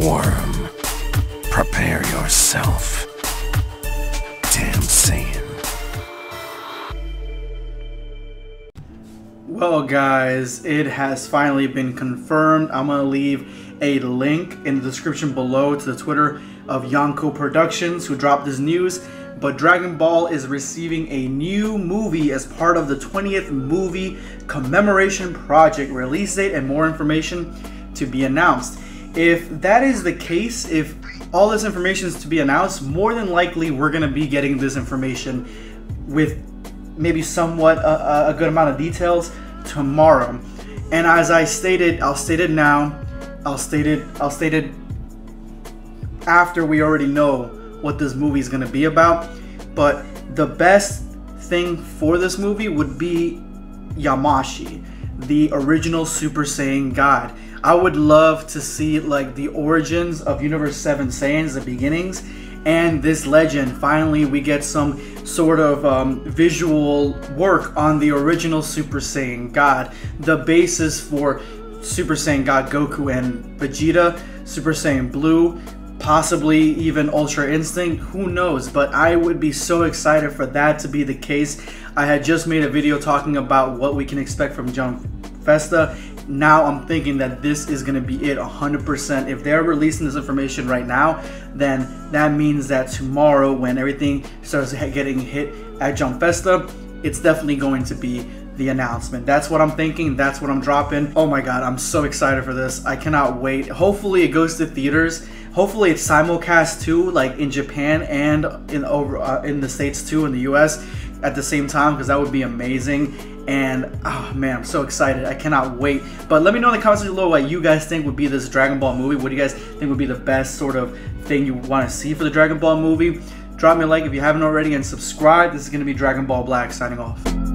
Worm, prepare yourself. Damn Saiyan. Well guys, it has finally been confirmed. I'm gonna leave a link in the description below to the Twitter of Yonko Productions, who dropped this news. But Dragon Ball is receiving a new movie as part of the 20th movie commemoration project. Release date and more information to be announced. If that is the case, if all this information is to be announced, more than likely we're going to be getting this information with maybe somewhat a good amount of details tomorrow. And as I stated, I'll state it now, I'll state it after we already know what this movie is going to be about, but the best thing for this movie would be Yamoshi, the original Super Saiyan God. I would love to see like the origins of Universe 7 Saiyans, the beginnings, and this legend. Finally, we get some sort of visual work on the original Super Saiyan God, the basis for Super Saiyan God Goku and Vegeta, Super Saiyan Blue, possibly even Ultra Instinct, who knows, but I would be so excited for that to be the case. I had just made a video talking about what we can expect from Jump Festa. Now I'm thinking that this is going to be it 100%. If they're releasing this information right now, then that means that tomorrow when everything starts getting hit at Jump Festa, it's definitely going to be the announcement. That's what I'm thinking, that's what I'm dropping. Oh my god, I'm so excited for this. I cannot wait. Hopefully it goes to theaters. Hopefully it's simulcast too, like in Japan and in the States too, in the US at the same time, because that would be amazing. And oh man, I'm so excited. I cannot wait. But let me know in the comments below what you guys think would be this Dragon Ball movie. What do you guys think would be the best sort of thing you want to see for the Dragon Ball movie? Drop me a like if you haven't already and subscribe. This is going to be Dragon Ball Black signing off.